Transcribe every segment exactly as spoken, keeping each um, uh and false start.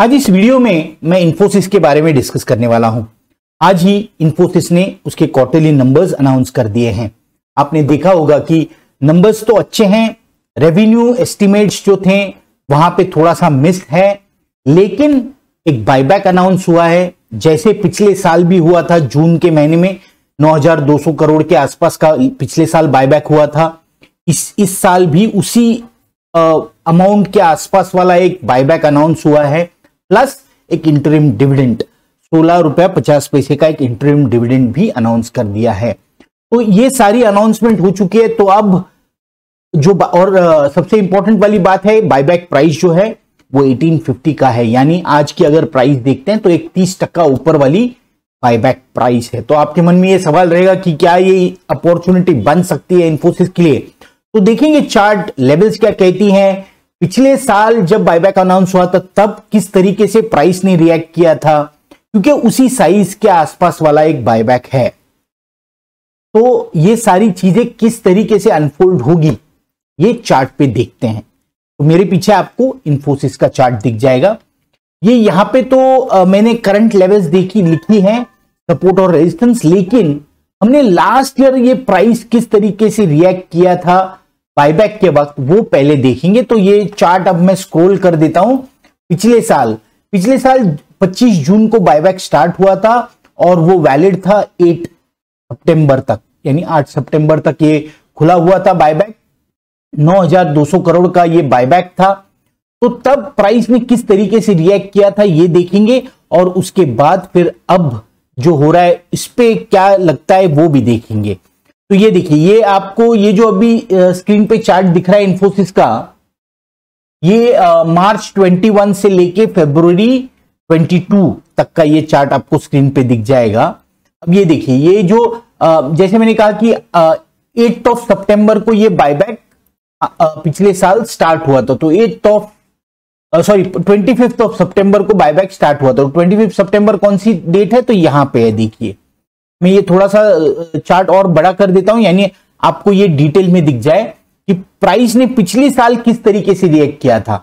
आज इस वीडियो में मैं इंफोसिस के बारे में डिस्कस करने वाला हूं। आज ही इंफोसिस ने उसके क्वार्टरली नंबर्स अनाउंस कर दिए हैं। आपने देखा होगा कि नंबर्स तो अच्छे हैं, रेवेन्यू एस्टिमेट्स जो थे वहां पे थोड़ा सा मिस है, लेकिन एक बायबैक अनाउंस हुआ है जैसे पिछले साल भी हुआ था। जून के महीने में नौ हज़ार दो सौ करोड़ के आसपास का पिछले साल बायबैक हुआ था। इस इस साल भी उसी अमाउंट के आसपास वाला एक बायबैक अनाउंस हुआ है, प्लस एक इंटरिम डिविडेंड सोलह रुपया पचास पैसे का एक इंटरिम डिविडेंड भी अनाउंस कर दिया है। तो ये सारी अनाउंसमेंट हो चुकी है। तो अब जो और सबसे इंपॉर्टेंट वाली बात है, बायबैक प्राइस जो है वो अठारह सौ पचास का है, यानी आज की अगर प्राइस देखते हैं तो एक तीस टक्का ऊपर वाली बायबैक प्राइस है। तो आपके मन में ये सवाल रहेगा कि क्या ये अपॉर्चुनिटी बन सकती है इंफोसिस के लिए? तो देखेंगे चार्ट लेवल्स क्या कहती है। पिछले साल जब बायबैक अनाउंस हुआ था तब किस तरीके से प्राइस ने रिएक्ट किया था, क्योंकि उसी साइज के आसपास वाला एक बायबैक है। तो ये सारी चीजें किस तरीके से अनफोल्ड होगी ये चार्ट पे देखते हैं। तो मेरे पीछे आपको इंफोसिस का चार्ट दिख जाएगा। ये यहाँ पे तो आ, मैंने करंट लेवल्स देखी लिखी है, सपोर्ट और रेजिस्टेंस, लेकिन हमने लास्ट ईयर ये प्राइस किस तरीके से रिएक्ट किया था बायबैक के वक्त वो पहले देखेंगे। तो ये चार्ट अब मैं स्क्रॉल कर देता हूं। पिछले साल पिछले साल पच्चीस जून को बायबैक स्टार्ट हुआ था और वो वैलिड था आठ सितंबर तक, यानी आठ सितंबर तक ये खुला हुआ था बायबैक। नौ हज़ार दो सौ करोड़ का ये बायबैक था। तो तब प्राइस ने किस तरीके से रिएक्ट किया था ये देखेंगे, और उसके बाद फिर अब जो हो रहा है इस पे क्या लगता है वो भी देखेंगे। तो ये देखिए, ये आपको ये जो अभी स्क्रीन पे चार्ट दिख रहा है इंफोसिस का, ये आ, मार्च इक्कीस से लेके फरवरी बाईस तक का ये चार्ट आपको स्क्रीन पे दिख जाएगा। अब ये देखिए, ये जो आ, जैसे मैंने कहा कि एट ऑफ सितंबर को ये बायबैक पिछले साल स्टार्ट हुआ था। तो eight of sorry twenty fifth of सितंबर को बायबैक स्टार्ट हुआ था। ट्वेंटी फिफ्थ सितंबर कौन सी डेट है? तो यहाँ पे है, देखिए मैं ये थोड़ा सा चार्ट और बड़ा कर देता हूं, यानी आपको ये डिटेल में दिख जाए कि प्राइस ने पिछले साल किस तरीके से रिएक्ट किया था।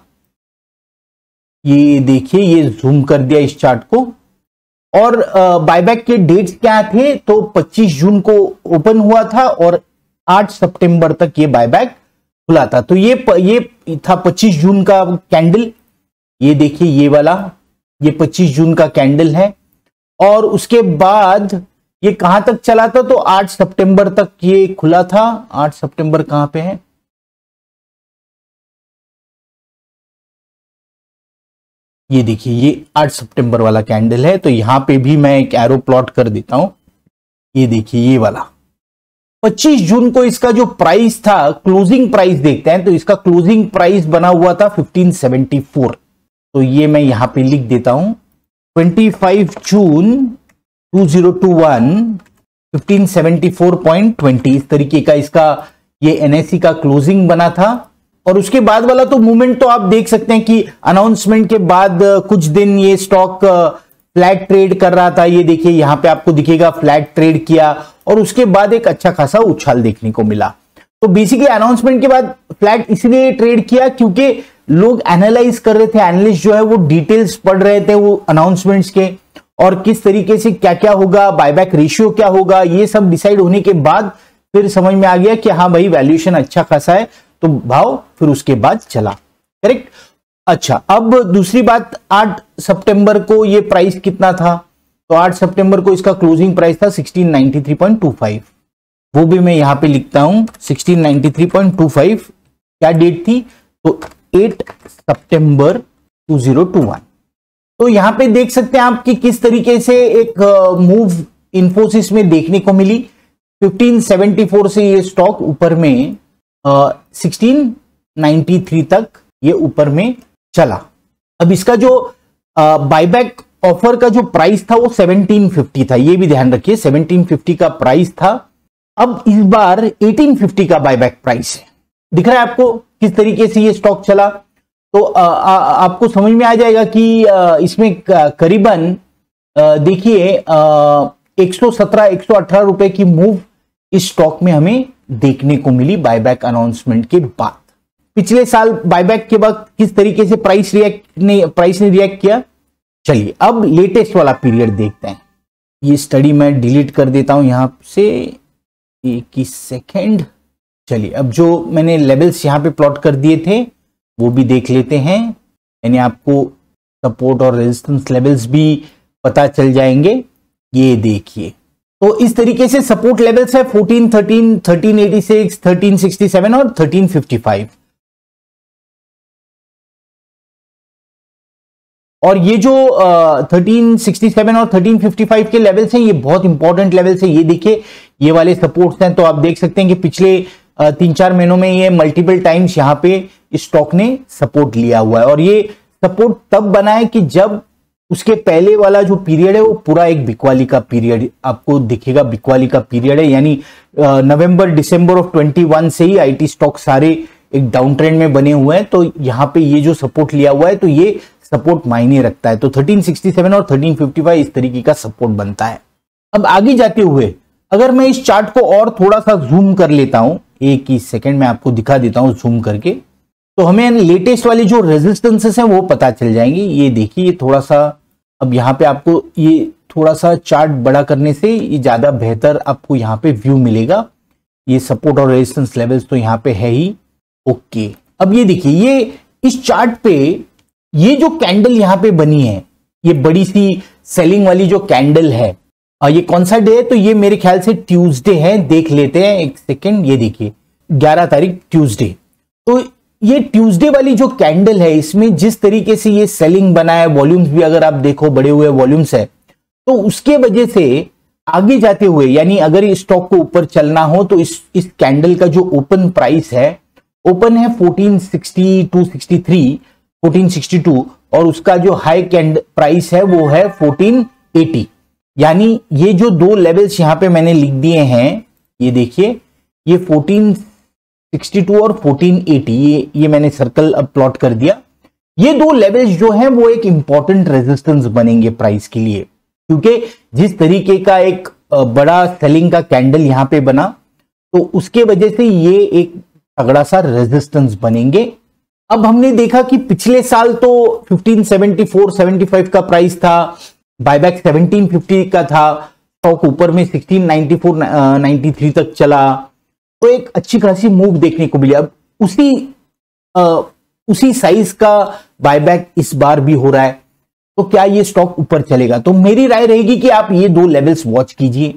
ये देखिए, ये जूम कर दिया इस चार्ट को। और बायबैक के डेट्स क्या थे? तो पच्चीस जून को ओपन हुआ था और आठ सितंबर तक ये बायबैक खुला था। तो ये ये था पच्चीस जून का कैंडल। ये देखिए, ये वाला ये पच्चीस जून का कैंडल है। और उसके बाद ये कहां तक चला था? तो आठ सितंबर तक ये खुला था। आठ सितंबर कहां पे है? ये देखिए, ये आठ सितंबर वाला कैंडल है। तो यहां पे भी मैं एक एरो प्लॉट कर देता हूं। ये देखिए, ये वाला पच्चीस जून को इसका जो प्राइस था, क्लोजिंग प्राइस देखते हैं। तो इसका क्लोजिंग प्राइस बना हुआ था पंद्रह सौ चौहत्तर। तो ये मैं यहां पे लिख देता हूं, पच्चीस जून दो हज़ार इक्कीस पंद्रह सौ चौहत्तर पॉइंट बीस, इस तरीके का इसका ये एनएससी का क्लोजिंग बना था। और उसके बाद वाला तो मूवमेंट तो आप देख सकते हैं कि अनाउंसमेंट के बाद कुछ दिन ये स्टॉक फ्लैट ट्रेड कर रहा था। ये देखिए, यहाँ पे आपको दिखेगा फ्लैट ट्रेड किया, और उसके बाद एक अच्छा खासा उछाल देखने को मिला। तो बेसिकली अनाउंसमेंट के बाद फ्लैट इसलिए ट्रेड किया क्योंकि लोग एनालाइज कर रहे थे, एनालिस्ट जो है वो डिटेल्स पढ़ रहे थे वो अनाउंसमेंट्स के, और किस तरीके से क्या क्या होगा, बायबैक रेशियो क्या होगा, ये सब डिसाइड होने के बाद फिर समझ में आ गया कि हाँ भाई वैल्यूएशन अच्छा खासा है, तो भाव फिर उसके बाद चला। करेक्ट। अच्छा, अब दूसरी बात, आठ सितंबर को ये प्राइस कितना था? तो आठ सितंबर को इसका क्लोजिंग प्राइस था सोलह सौ तिरानवे पॉइंट दो पाँच। वो भी मैं यहाँ पे लिखता हूँ, सोलह सौ तिरानवे पॉइंट दो पाँच। क्या डेट थी? तो आठ सितंबर दो हज़ार इक्कीस। तो यहाँ पे देख सकते हैं आप कि किस तरीके से एक मूव uh, इंफोसिस में देखने को मिली। पंद्रह सौ चौहत्तर से ये स्टॉक ऊपर में uh, सोलह सौ तिरानवे तक ये ऊपर में चला। अब इसका जो बायबैक uh, ऑफर का जो प्राइस था वो सत्रह सौ पचास था, ये भी ध्यान रखिए, सत्रह सौ पचास का प्राइस था। अब इस बार अठारह सौ पचास का बायबैक प्राइस है। दिख रहा है आपको किस तरीके से ये स्टॉक चला? तो आ, आ, आपको समझ में आ जाएगा कि आ, इसमें करीबन देखिए एक सौ सत्रह एक सौ अठारह रुपए की मूव इस स्टॉक में हमें देखने को मिली बायबैक अनाउंसमेंट के बाद। पिछले साल बायबैक के वक्त किस तरीके से प्राइस रिएक्ट ने प्राइस ने रिएक्ट किया। चलिए अब लेटेस्ट वाला पीरियड देखते हैं। ये स्टडी मैं डिलीट कर देता हूं यहां से, एक सेकेंड। चलिए अब जो मैंने लेवल्स यहां पे प्लॉट कर दिए थे वो भी देख लेते हैं, यानी आपको सपोर्ट और रेजिस्टेंस लेवल्स भी पता चल जाएंगे। ये देखिए, तो इस तरीके से सपोर्ट लेवल्स है चौदह, तेरह, तेरह सौ छियासी, तेरह सौ सरसठ और तेरह सौ पचपन। और ये जो uh, तेरह सौ सरसठ और तेरह सौ पचपन के लेवल्स हैं, ये बहुत इंपॉर्टेंट लेवल्स हैं। ये देखिए, ये वाले सपोर्ट्स हैं। तो आप देख सकते हैं कि पिछले uh, तीन चार महीनों में ये मल्टीपल टाइम्स यहाँ पे स्टॉक ने सपोर्ट लिया हुआ है। और ये सपोर्ट तब बना है कि जब उसके पहले वाला जो पीरियड है वो पूरा एक बिकवाली का पीरियड आपको दिखेगा। बिकवाली का पीरियड है, यानी नवंबर दिसंबर ऑफ इक्कीस से ही आईटी स्टॉक सारे एक डाउन ट्रेंड में बने हुए हैं। तो यहाँ पे ये जो सपोर्ट लिया हुआ है, तो ये सपोर्ट मायने रखता है। तो तेरह सौ सरसठ और तेरह सौ पचपन इस तरीके का सपोर्ट बनता है। अब आगे जाते हुए अगर मैं इस चार्ट को और थोड़ा सा जूम कर लेता हूं, एक ही सेकेंड में आपको दिखा देता हूं जूम करके, तो हमें लेटेस्ट वाले जो रेजिस्टेंसेस हैं वो पता चल जाएंगे। ये देखिए, ये थोड़ा सा, अब यहाँ पे आपको ये थोड़ा सा चार्ट बड़ा करने से ये ज़्यादा बेहतर आपको यहाँ पे व्यू मिलेगा। ये सपोर्ट और रेजिस्टेंस लेवल्स तो यहाँ पे है ही। ओके, अब ये देखिए, ये इस चार्ट पे ये जो कैंडल यहाँ पे बनी है, ये बड़ी सी सेलिंग वाली जो कैंडल है, ये कौन सा डे है? तो ये मेरे ख्याल से ट्यूजडे है। देख लेते हैं एक सेकेंड। ये देखिए, ग्यारह तारीख ट्यूजडे। तो ये ट्यूसडे वाली जो कैंडल है, इसमें जिस तरीके से ये सेलिंग बना है, वॉल्यूम्स भी अगर आप देखो बड़े हुए वॉल्यूम्स है, तो उसके वजह से आगे जाते हुए, यानी अगर इस स्टॉक को ऊपर चलना हो तो इस इस कैंडल का जो ओपन प्राइस है, ओपन है चौदह सौ साठ, दो सौ तिरसठ, चौदह सौ बासठ, और उसका जो हाई कैंडल प्राइस है वो है चौदह सौ अस्सी। यानी ये जो दो लेवल्स यहाँ पे मैंने लिख दिए हैं, ये देखिए, ये फोर्टीन बासठ और चौदह सौ अस्सी, ये ये मैंने सर्कल अब प्लॉट कर दिया। ये दो लेवल्स जो हैं वो एक इंपॉर्टेंट रेजिस्टेंस बनेंगे प्राइस के लिए, क्योंकि जिस तरीके का एक बड़ा सेलिंग का कैंडल यहाँ पे बना, तो उसके वजह से ये एक तगड़ा सा रेजिस्टेंस बनेंगे। अब हमने देखा कि पिछले साल तो पंद्रह सौ चौहत्तर पचहत्तर का प्राइस था, बायबैक सत्रह सौ पचास का था, स्टॉक ऊपर में सोलह सौ चौरानवे तिरानवे तक चला, तो एक अच्छी खासी मूव देखने को मिली। अब उसी आ, उसी साइज का बायबैक इस बार भी हो रहा है, तो क्या ये स्टॉक ऊपर चलेगा? तो मेरी राय रहेगी कि आप ये दो लेवल्स वॉच कीजिए,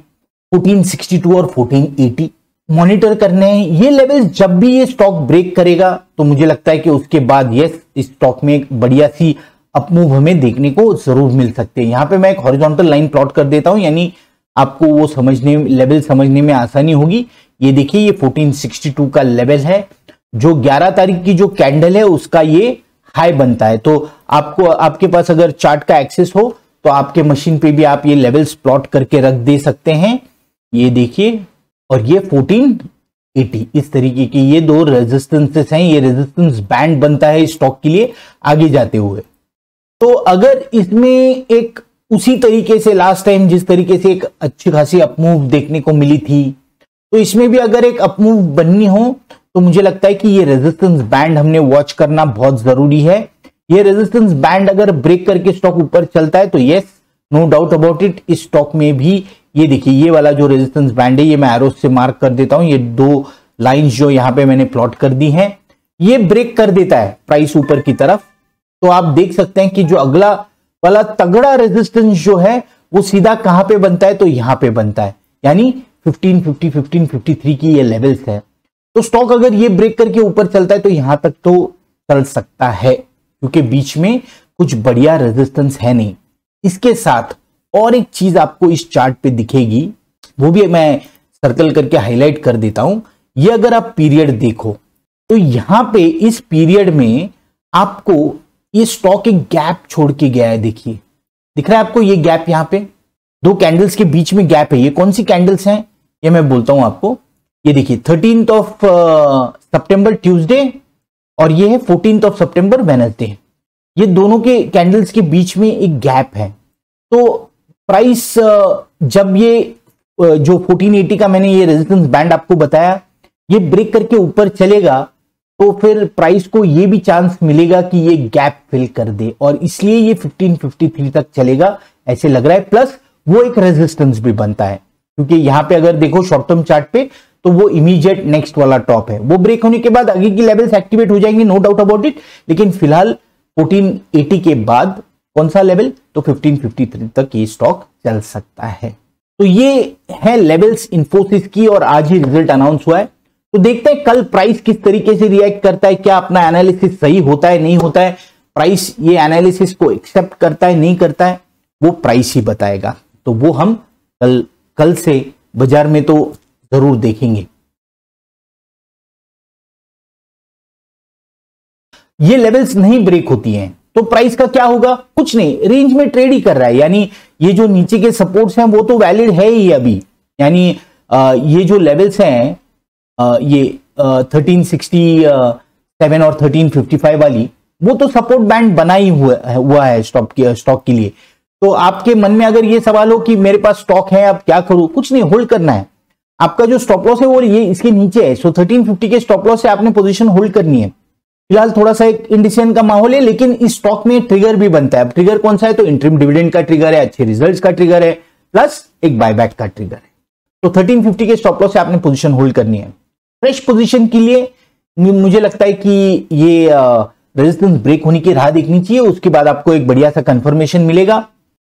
चौदह सौ बासठ और चौदह सौ अस्सी मॉनिटर करने हैं। ये लेवल्स जब भी ये स्टॉक ब्रेक करेगा, तो मुझे लगता है कि उसके बाद ये इस स्टॉक में एक बढ़िया सी अपमूव हमें देखने को जरूर मिल सकते हैं। यहाँ पे मैं एक हॉरिजॉन्टल लाइन प्लॉट कर देता हूँ, यानी आपको वो समझने लेवल समझने में आसानी होगी। ये देखिए, ये चौदह सौ बासठ का लेवल है, जो ग्यारह तारीख की जो कैंडल है उसका ये हाई बनता है। तो आपको, आपके पास अगर चार्ट का एक्सेस हो तो आपके मशीन पे भी आप ये लेवल्स प्लॉट करके रख दे सकते हैं। ये देखिए, और ये चौदह सौ अस्सी, इस तरीके की ये दो रेजिस्टेंसेस हैं। ये रेजिस्टेंस बैंड बनता है स्टॉक के लिए आगे जाते हुए। तो अगर इसमें एक उसी तरीके से लास्ट टाइम जिस तरीके से एक अच्छी खासी अपमूव देखने को मिली थी, तो इसमें भी अगर एक अपमूव बननी हो तो मुझे लगता है कि ये रेजिस्टेंस बैंड हमने वॉच करना बहुत जरूरी है। ये रेजिस्टेंस बैंड अगर ब्रेक करके स्टॉक ऊपर चलता है तो yes, no doubt about it, इस स्टॉक में भी। ये देखिए, ये वाला जो रेजिस्टेंस बैंड है, ये मैं एरो से मार्क कर देता हूं। ये दो लाइन्स जो यहाँ पे मैंने प्लॉट कर दी है, ये ब्रेक कर देता है प्राइस ऊपर की तरफ, तो आप देख सकते हैं कि जो अगला वाला तगड़ा रेजिस्टेंस जो है वो सीधा कहां पे बनता है, तो यहां पे बनता है, यानी पंद्रह सौ पचास, पंद्रह सौ तिरपन की ये लेवल्स है। तो स्टॉक अगर ये ब्रेक करके ऊपर चलता है तो यहां तक तो चल सकता है, क्योंकि बीच में कुछ बढ़िया रेजिस्टेंस है नहीं। इसके साथ और एक चीज आपको इस चार्ट पे दिखेगी, वो भी मैं सर्कल करके हाईलाइट कर देता हूं। ये अगर आप पीरियड देखो तो यहां पे इस पीरियड में आपको ये स्टॉक एक गैप छोड़ के गया है। देखिए, दिख रहा है आपको ये गैप, यहाँ पे दो कैंडल्स के बीच में गैप है। ये कौन सी कैंडल्स हैं ये मैं बोलता हूं आपको। ये देखिए, थर्टीन्थ ऑफ सितंबर ट्यूसडे और ये है फोर्टीन्थ ऑफ सितंबर वेडनेसडे। ये दोनों के कैंडल्स के बीच में एक गैप है। तो प्राइस जब ये uh, जो फोर्टीन एटी का मैंने ये रेजिस्टेंस बैंड आपको बताया, ये ब्रेक करके ऊपर चलेगा तो फिर प्राइस को ये भी चांस मिलेगा कि ये गैप फिल कर दे और इसलिए ये फिफ्टीन फिफ्टी थ्री तक चलेगा ऐसे लग रहा है। प्लस वो एक रेजिस्टेंस भी बनता है क्योंकि यहाँ पे अगर देखो शॉर्ट टर्म चार्ट पे तो वो इमीडिएट नेक्स्ट वाला टॉप है, वो ब्रेक होने के बाद आगे की लेवल्स एक्टिवेट हो जाएंगे, नो डाउट अबाउट इट। लेकिन फिलहाल फोर्टीन एटी के बाद कौन सा लेवल, तो फिफ्टीन फिफ्टी थ्री तक ये स्टॉक चल सकता है। तो ये है लेवल्स इंफोसिस की और आज ही रिजल्ट अनाउंस हुआ है, तो देखते हैं कल प्राइस किस तरीके से रिएक्ट करता है, क्या अपना एनालिसिस सही होता है नहीं होता है, प्राइस ये एनालिसिस को एक्सेप्ट करता है नहीं करता है, वो प्राइस ही बताएगा। तो वो हम कल कल से बाजार में तो जरूर देखेंगे। ये लेवल्स नहीं ब्रेक होती हैं तो प्राइस का क्या होगा, कुछ नहीं, रेंज में ट्रेड ही कर रहा है। यानी ये जो नीचे के सपोर्ट्स हैं वो तो वैलिड है ही अभी, यानी ये जो लेवल्स हैं ये थर्टीन सिक्सटी सेवन और थर्टीन फिफ्टी फाइव वाली वो तो सपोर्ट बैंड बना ही हुआ हुआ है स्टॉक के स्टॉक के लिए। तो आपके मन में अगर ये सवाल हो कि मेरे पास स्टॉक है अब क्या करूं, कुछ नहीं, होल्ड करना है। आपका जो स्टॉप लॉस है वो ये इसके नीचे है, सो थर्टीन फिफ्टी के स्टॉप लॉस से आपने पोजीशन होल्ड करनी है। फिलहाल थोड़ा सा एक इंडिसीजन का माहौल है, लेकिन इस स्टॉक में ट्रिगर भी बनता है। अब ट्रिगर कौन सा है, तो इंटरिम डिविडेंड का ट्रिगर है, अच्छे रिजल्ट का ट्रिगर है, प्लस एक बायबैक का ट्रिगर है। तो थर्टीन फिफ्टी के स्टॉप लॉस से आपने पोजीशन होल्ड करनी है। फ्रेश पोजीशन के लिए मुझे लगता है कि ये रेजिस्टेंस ब्रेक होने की राह देखनी चाहिए, उसके बाद आपको एक बढ़िया सा कंफर्मेशन मिलेगा।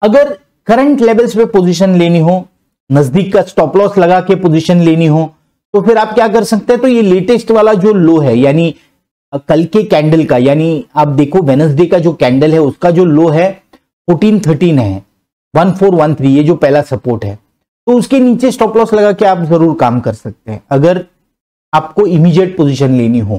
अगर करंट लेवल्स पे पोजीशन लेनी हो, नजदीक का स्टॉप लॉस लगा के पोजीशन लेनी हो, तो फिर आप क्या कर सकते हैं, तो ये लेटेस्ट वाला जो लो है यानी कल के कैंडल का, यानी आप देखो वेडनेसडे का जो कैंडल है उसका जो लो है फोर्टीन थर्टीन है, वन फोर वन थ्री ये जो पहला सपोर्ट है, तो उसके नीचे स्टॉप लॉस लगा के आप जरूर काम कर सकते हैं अगर आपको इमीडिएट पोजीशन लेनी हो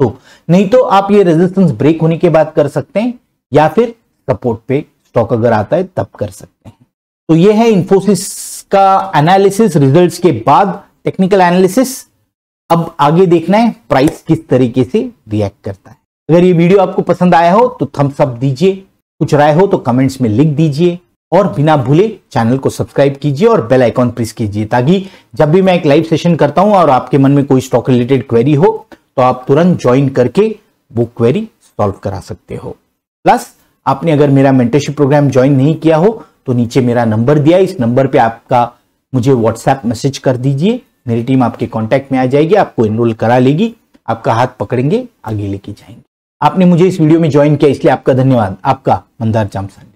तो। नहीं तो आप ये रेजिस्टेंस ब्रेक होने के बाद कर सकते हैं या फिर सपोर्ट पे स्टॉक अगर आता है तब कर सकते हैं। तो ये है इंफोसिस का एनालिसिस रिजल्ट्स के बाद टेक्निकल एनालिसिस। अब आगे देखना है प्राइस किस तरीके से रिएक्ट करता है। अगर ये वीडियो आपको पसंद आया हो तो थम्स अप दीजिए, कुछ राय हो तो कमेंट्स में लिख दीजिए और बिना भूले चैनल को सब्सक्राइब कीजिए और बेल आइकॉन प्रेस कीजिए ताकि जब भी मैं एक लाइव सेशन करता हूं और आपके मन में कोई स्टॉक रिलेटेड क्वेरी हो तो आप तुरंत ज्वाइन करके वो क्वेरी सॉल्व करा सकते हो। प्लस आपने अगर मेरा मेंटरशिप प्रोग्राम ज्वाइन नहीं किया हो तो नीचे मेरा नंबर दिया है, इस नंबर पर आपका मुझे व्हाट्सएप मैसेज कर दीजिए, मेरी टीम आपके कॉन्टैक्ट में आ जाएगी, आपको एनरोल करा लेगी, आपका हाथ पकड़ेंगे आगे लेके जाएंगे। आपने मुझे इस वीडियो में ज्वाइन किया इसलिए आपका धन्यवाद। आपका मंदार जामसंडेकर।